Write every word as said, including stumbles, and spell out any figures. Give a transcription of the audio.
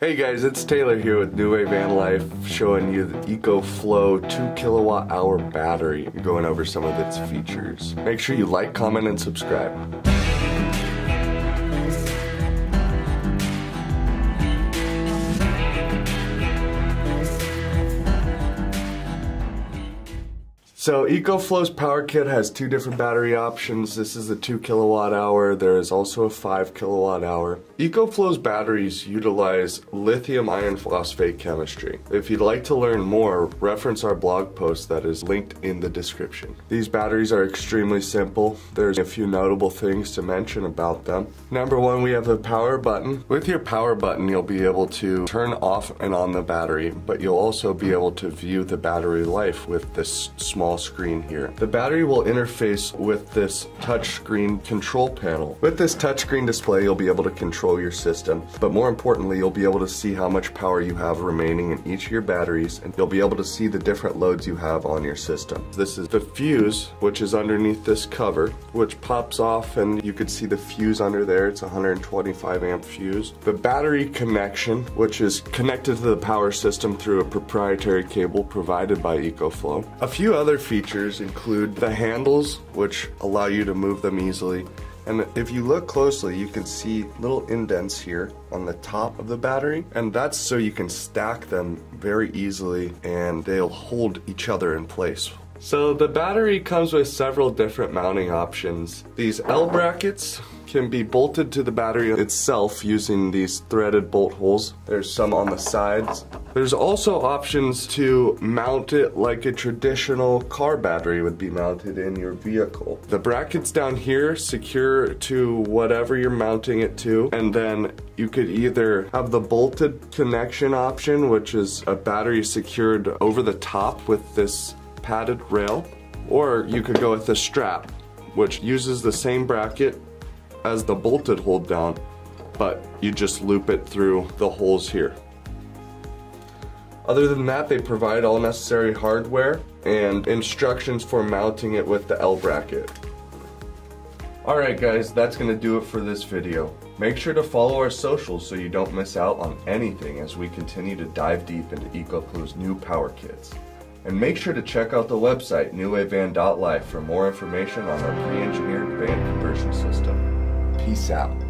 Hey guys, it's Taylor here with New Way Van Life, showing you the EcoFlow two kilowatt hour battery and going over some of its features. Make sure you like, comment, and subscribe. So EcoFlow's Power Kit has two different battery options. This is the two kilowatt hour. There is also a five kilowatt hour. EcoFlow's batteries utilize lithium iron phosphate chemistry. If you'd like to learn more, reference our blog post that is linked in the description. These batteries are extremely simple. There's a few notable things to mention about them. Number one, we have the power button. With your power button, you'll be able to turn off and on the battery, but you'll also be able to view the battery life with this small screen here. The battery will interface with this touchscreen control panel. With this touchscreen display, you'll be able to control your system, but more importantly, you'll be able to see how much power you have remaining in each of your batteries, and you'll be able to see the different loads you have on your system. This is the fuse, which is underneath this cover, which pops off, and you could see the fuse under there. It's a one hundred twenty-five amp fuse. The battery connection, which is connected to the power system through a proprietary cable provided by EcoFlow. A few other features include the handles, which allow you to move them easily, and if you look closely, you can see little indents here on the top of the battery, and that's so you can stack them very easily and they'll hold each other in place. So the battery comes with several different mounting options. These L brackets can be bolted to the battery itself using these threaded bolt holes. There's some on the sides. There's also options to mount it like a traditional car battery would be mounted in your vehicle. The brackets down here secure to whatever you're mounting it to, and then you could either have the bolted connection option, which is a battery secured over the top with this padded rail, or you could go with the strap, which uses the same bracket as the bolted hold down, but you just loop it through the holes here. Other than that, they provide all necessary hardware and instructions for mounting it with the L bracket. Alright guys, that's going to do it for this video. Make sure to follow our socials so you don't miss out on anything as we continue to dive deep into EcoFlow's new power kits. And make sure to check out the website new way van dot life for more information on our pre-engineered van conversion system. Peace out.